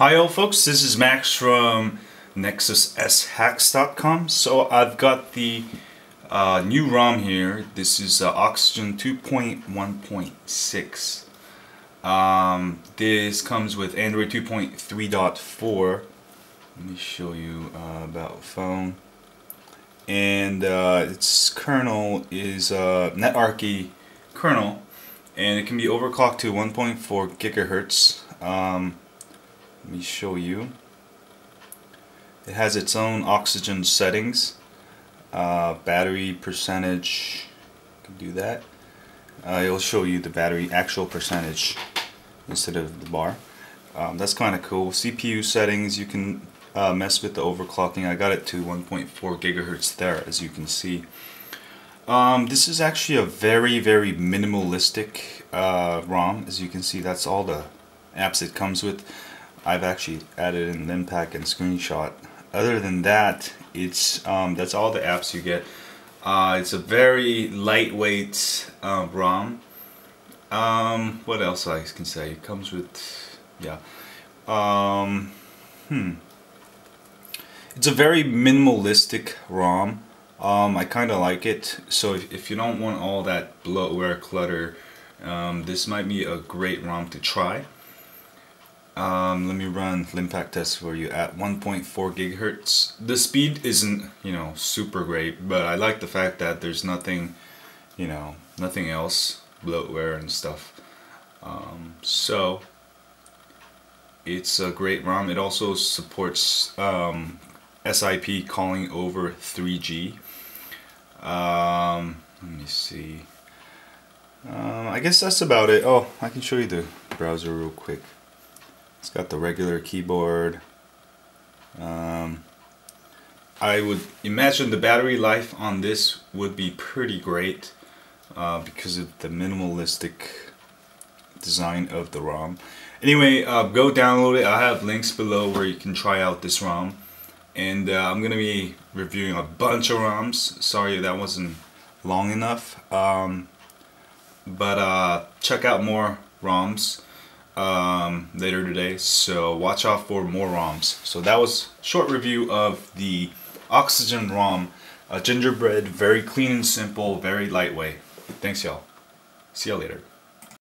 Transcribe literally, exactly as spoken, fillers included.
Hi all folks, this is Max from nexus s hacks dot com. So I've got the uh, new ROM here. This is uh, Oxygen two point one point six. Um, this comes with Android two point three point four. Let me show you uh, about phone. And uh, its kernel is uh, Netarchy kernel, and it can be overclocked to one point four gigahertz. Um, Let me show you. It has its own oxygen settings, uh, battery percentage. You can do that. Uh, it'll show you the battery actual percentage instead of the bar. Um, that's kind of cool. C P U settings. You can uh, mess with the overclocking. I got it to one point four gigahertz there, as you can see. Um, this is actually a very, very minimalistic uh, ROM, as you can see. That's all the apps it comes with. I've actually added in Linpack and screenshot. Other than that, it's um, that's all the apps you get. Uh, it's a very lightweight uh, ROM. Um, what else I can say? It comes with, yeah. Um, hmm. It's a very minimalistic ROM. Um, I kind of like it. So if, if you don't want all that bloatware clutter, um, this might be a great ROM to try. Um, let me run Linpack test for you at one point four gigahertz. The speed isn't, you know, super great, but I like the fact that there's nothing, you know, nothing else, bloatware and stuff. Um, so it's a great ROM. It also supports um, S I P calling over three G. Um, let me see. Um, I guess that's about it. Oh, I can show you the browser real quick. It's got the regular keyboard. Um, I would imagine the battery life on this would be pretty great uh, because of the minimalistic design of the ROM. Anyway, uh, go download it. I have links below where you can try out this ROM. And uh, I'm going to be reviewing a bunch of ROMs. Sorry that wasn't long enough. Um, but uh, check out more ROMs. Um, later today, so watch out for more ROMs. So that was a short review of the Oxygen ROM, a gingerbread, very clean and simple, very lightweight. Thanks y'all. See y'all later.